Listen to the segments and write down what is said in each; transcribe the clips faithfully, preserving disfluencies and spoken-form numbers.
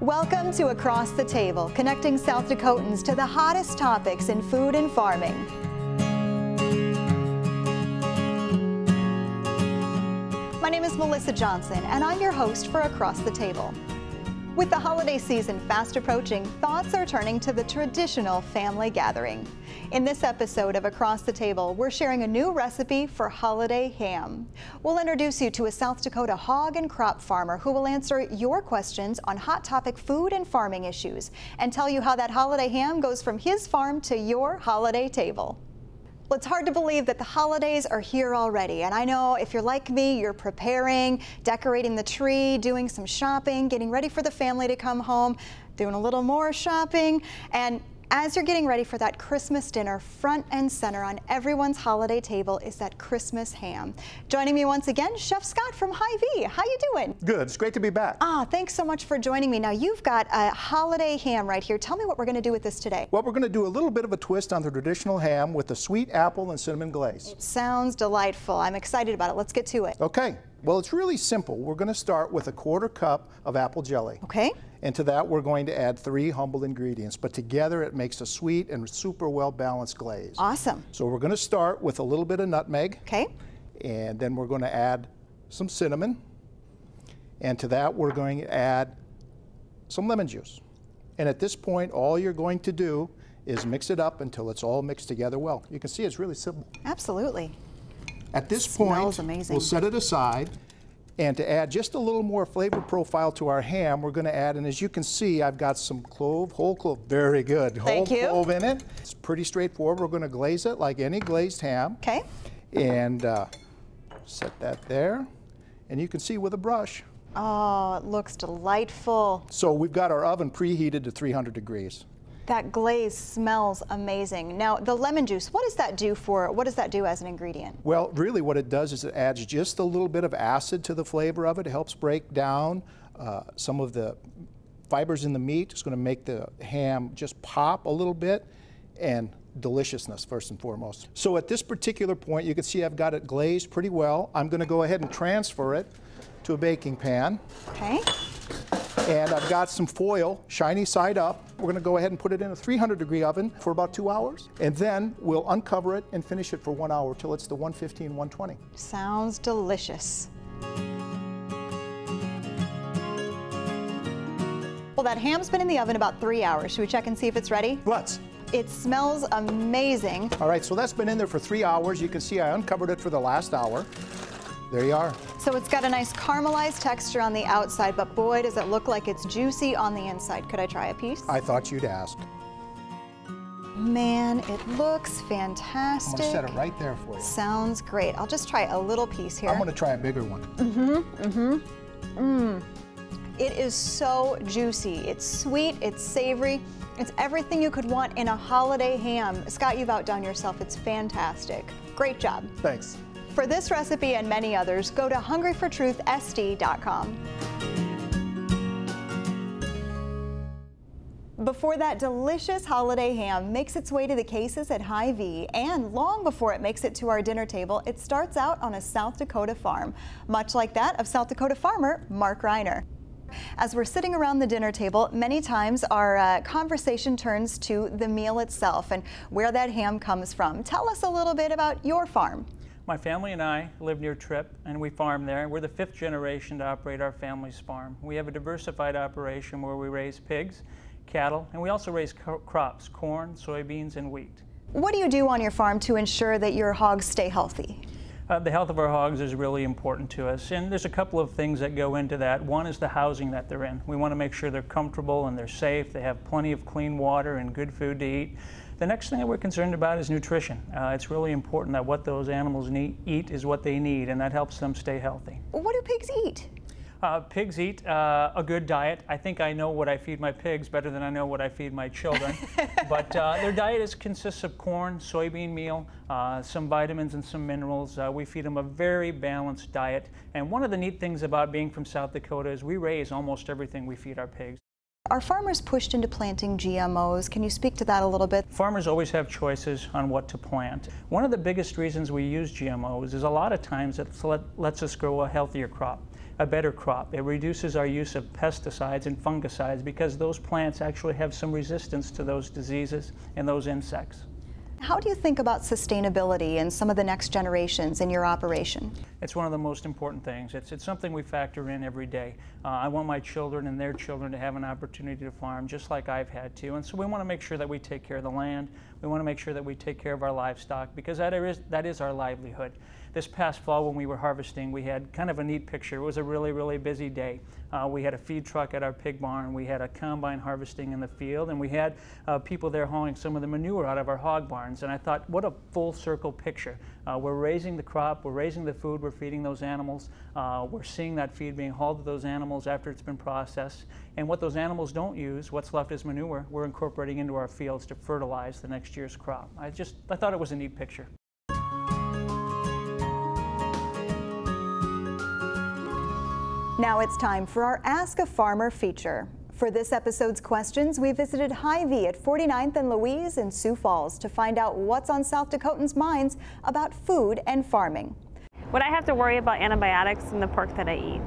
Welcome to Across the Table, connecting South Dakotans to the hottest topics in food and farming. My name is Melissa Johnson, and I'm your host for Across the Table. With the holiday season fast approaching, thoughts are turning to the traditional family gathering. In this episode of Across the Table, we're sharing a new recipe for holiday ham. We'll introduce you to a South Dakota hog and crop farmer who will answer your questions on hot topic food and farming issues and tell you how that holiday ham goes from his farm to your holiday table. Well, it's hard to believe that the holidays are here already, and I know if you're like me, you're preparing, decorating the tree, doing some shopping, getting ready for the family to come home, doing a little more shopping, and as you're getting ready for that Christmas dinner, front and center on everyone's holiday table is that Christmas ham. Joining me once again, Chef Scott from Hy-Vee. How you doing? Good. It's great to be back. Ah, thanks so much for joining me. Now, you've got a holiday ham right here. Tell me what we're going to do with this today. Well, we're going to do a little bit of a twist on the traditional ham with a sweet apple and cinnamon glaze. It sounds delightful. I'm excited about it. Let's get to it. Okay. Well, it's really simple. We're going to start with a quarter cup of apple jelly. Okay. And to that, we're going to add three humble ingredients, but together it makes a sweet and super well-balanced glaze. Awesome. So we're going to start with a little bit of nutmeg. Okay. And then we're going to add some cinnamon. And to that, we're going to add some lemon juice. And at this point, all you're going to do is mix it up until it's all mixed together well. You can see it's really simple. Absolutely. At this point, we'll set it aside, and to add just a little more flavor profile to our ham, we're going to add, and as you can see, I've got some clove, whole clove, very good, whole clove in it. It's pretty straightforward. We're going to glaze it like any glazed ham. Okay. And uh, set that there, and you can see with a brush. Oh, it looks delightful. So we've got our oven preheated to three hundred degrees. That glaze smells amazing. Now, the lemon juice, what does that do for, what does that do as an ingredient? Well, really what it does is it adds just a little bit of acid to the flavor of it. It helps break down uh, some of the fibers in the meat. It's going to make the ham just pop a little bit, and deliciousness first and foremost. So at this particular point, you can see I've got it glazed pretty well. I'm going to go ahead and transfer it to a baking pan. Okay. And I've got some foil, shiny side up. We're going to go ahead and put it in a three hundred degree oven for about two hours. And then we'll uncover it and finish it for one hour till it's the one fifteen, one twenty. Sounds delicious. Well, that ham's been in the oven about three hours. Should we check and see if it's ready? Let's. It smells amazing. All right, so that's been in there for three hours. You can see I uncovered it for the last hour. There you are. So it's got a nice caramelized texture on the outside, but boy, does it look like it's juicy on the inside. Could I try a piece? I thought you'd ask. Man, it looks fantastic. I'm gonna set it right there for you. Sounds great. I'll just try a little piece here. I'm gonna try a bigger one. Mm-hmm, mm-hmm, mm. It is so juicy. It's sweet, it's savory. It's everything you could want in a holiday ham. Scott, you've outdone yourself. It's fantastic. Great job. Thanks. For this recipe and many others, go to hungry for truth s d dot com. Before that delicious holiday ham makes its way to the cases at Hy-Vee, and long before it makes it to our dinner table, it starts out on a South Dakota farm, much like that of South Dakota farmer Marc Reiner. As we're sitting around the dinner table, many times our uh, conversation turns to the meal itself and where that ham comes from. Tell us a little bit about your farm. My family and I live near Tripp, and we farm there. We're the fifth generation to operate our family's farm. We have a diversified operation where we raise pigs, cattle, and we also raise co crops, corn, soybeans, and wheat. What do you do on your farm to ensure that your hogs stay healthy? Uh, the health of our hogs is really important to us, and there's a couple of things that go into that. One is the housing that they're in. We want to make sure they're comfortable and they're safe, they have plenty of clean water and good food to eat. The next thing that we're concerned about is nutrition. Uh, it's really important that what those animals need, eat is what they need, and that helps them stay healthy. What do pigs eat? Uh, pigs eat uh, a good diet. I think I know what I feed my pigs better than I know what I feed my children. But uh, their diet is, consists of corn, soybean meal, uh, some vitamins and some minerals. Uh, we feed them a very balanced diet. And one of the neat things about being from South Dakota is we raise almost everything we feed our pigs. Are farmers pushed into planting G M Os? Can you speak to that a little bit? Farmers always have choices on what to plant. One of the biggest reasons we use G M Os is a lot of times it let, lets us grow a healthier crop. a better crop. It reduces our use of pesticides and fungicides because those plants actually have some resistance to those diseases and those insects. How do you think about sustainability and some of the next generations in your operation? It's one of the most important things. It's, it's something we factor in every day. Uh, I want my children and their children to have an opportunity to farm just like I've had to. And so we want to make sure that we take care of the land. We want to make sure that we take care of our livestock because that is, that is our livelihood. This past fall when we were harvesting, we had kind of a neat picture. It was a really, really busy day. Uh, we had a feed truck at our pig barn. We had a combine harvesting in the field, and we had uh, people there hauling some of the manure out of our hog barns. And I thought, what a full circle picture. Uh, we're raising the crop, we're raising the food, we're feeding those animals. Uh, we're seeing that feed being hauled to those animals after it's been processed. And what those animals don't use, what's left is manure, we're incorporating into our fields to fertilize the next year's crop. I just, I thought it was a neat picture. Now it's time for our Ask a Farmer feature. For this episode's questions, we visited Hy-Vee at forty-ninth and Louise in Sioux Falls to find out what's on South Dakotans' minds about food and farming. Would I have to worry about antibiotics in the pork that I eat?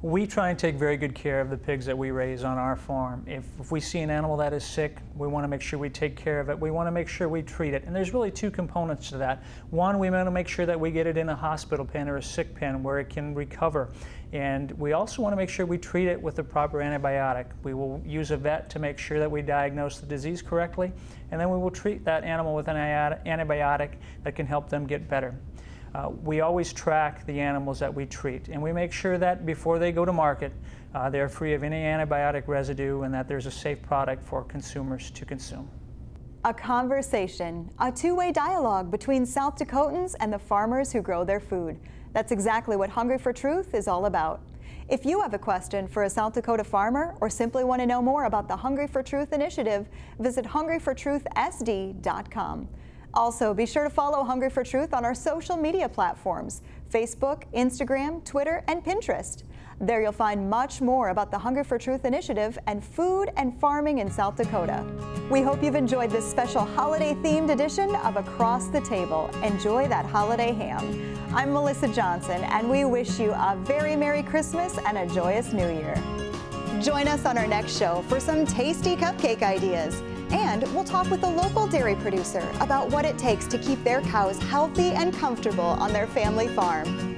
We try and take very good care of the pigs that we raise on our farm. If, if we see an animal that is sick, we want to make sure we take care of it. We want to make sure we treat it. And there's really two components to that. One, we want to make sure that we get it in a hospital pen or a sick pen where it can recover. And we also want to make sure we treat it with the proper antibiotic. We will use a vet to make sure that we diagnose the disease correctly, and then we will treat that animal with an antibiotic that can help them get better. Uh, we always track the animals that we treat, and we make sure that before they go to market, uh, they're free of any antibiotic residue and that there's a safe product for consumers to consume. A conversation, a two-way dialogue between South Dakotans and the farmers who grow their food. That's exactly what Hungry for Truth is all about. If you have a question for a South Dakota farmer or simply want to know more about the Hungry for Truth initiative, visit hungry for truth s d dot com. Also, be sure to follow Hungry for Truth on our social media platforms, Facebook, Instagram, Twitter, and Pinterest. There you'll find much more about the Hungry for Truth initiative and food and farming in South Dakota. We hope you've enjoyed this special holiday-themed edition of Across the Table. Enjoy that holiday ham. I'm Melissa Johnson, and we wish you a very Merry Christmas and a joyous New Year. Join us on our next show for some tasty cupcake ideas. And we'll talk with a local dairy producer about what it takes to keep their cows healthy and comfortable on their family farm.